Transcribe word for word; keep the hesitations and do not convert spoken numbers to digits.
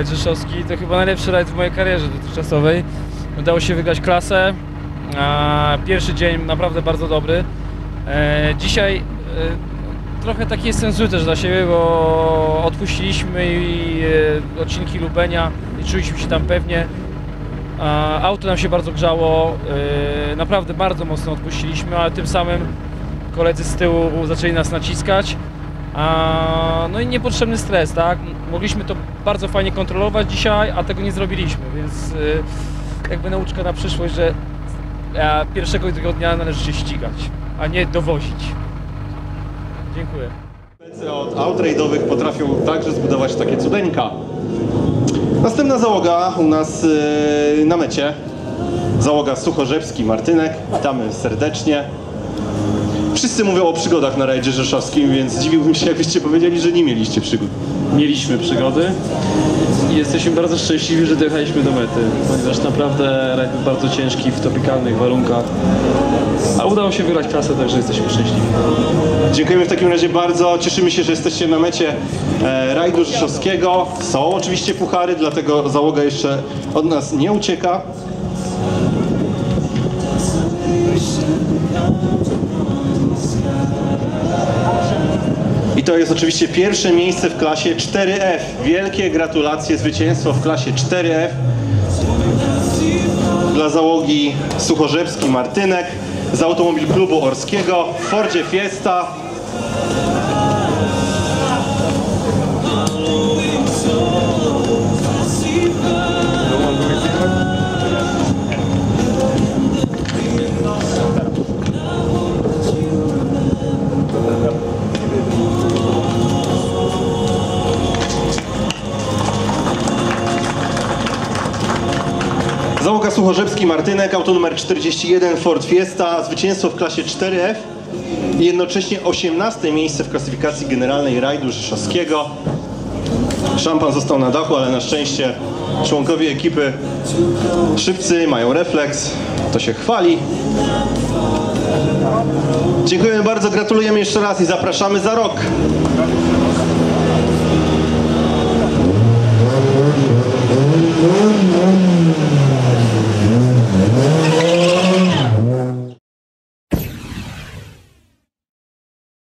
rajd rzeszowski. To chyba najlepszy rajd w mojej karierze dotychczasowej. Udało się wygrać klasę. Pierwszy dzień naprawdę bardzo dobry. Dzisiaj trochę taki jestem zły też dla siebie, bo odpuściliśmy i odcinki Lubenia i czuliśmy się tam pewnie. Auto nam się bardzo grzało, naprawdę bardzo mocno odpuściliśmy, ale tym samym koledzy z tyłu zaczęli nas naciskać. No i niepotrzebny stres, tak? Mogliśmy to bardzo fajnie kontrolować dzisiaj, a tego nie zrobiliśmy, więc jakby nauczka na przyszłość, że pierwszego i drugiego dnia należy się ścigać, a nie dowozić. Dziękuję. Specy od aut rajdowych potrafią także zbudować takie cudeńka. Następna załoga u nas yy, na mecie. Załoga Suchorzebski-Martynek. Witamy serdecznie. Wszyscy mówią o przygodach na rajdzie rzeszowskim, więc zdziwiłbym się, jakbyście powiedzieli, że nie mieliście przygód. Mieliśmy przygody i jesteśmy bardzo szczęśliwi, że dojechaliśmy do mety, ponieważ naprawdę rajd był bardzo ciężki w tropikalnych warunkach, a udało się wygrać klasę, także jesteśmy szczęśliwi. Dziękujemy w takim razie bardzo, cieszymy się, że jesteście na mecie rajdu rzeszowskiego. Są oczywiście puchary, dlatego załoga jeszcze od nas nie ucieka. I to jest oczywiście pierwsze miejsce w klasie cztery F. Wielkie gratulacje, zwycięstwo w klasie cztery F dla załogi Suchorzebski-Martynek z Automobil Klubu Morskiego w Fordzie Fiesta. Załoga Suchorzebski-Martynek, auto numer czterdzieści jeden Ford Fiesta, zwycięstwo w klasie cztery F i jednocześnie osiemnaste miejsce w klasyfikacji generalnej rajdu rzeszowskiego. Szampan został na dachu, ale na szczęście członkowie ekipy szybcy, mają refleks, to się chwali. Dziękujemy bardzo, gratulujemy jeszcze raz i zapraszamy za rok.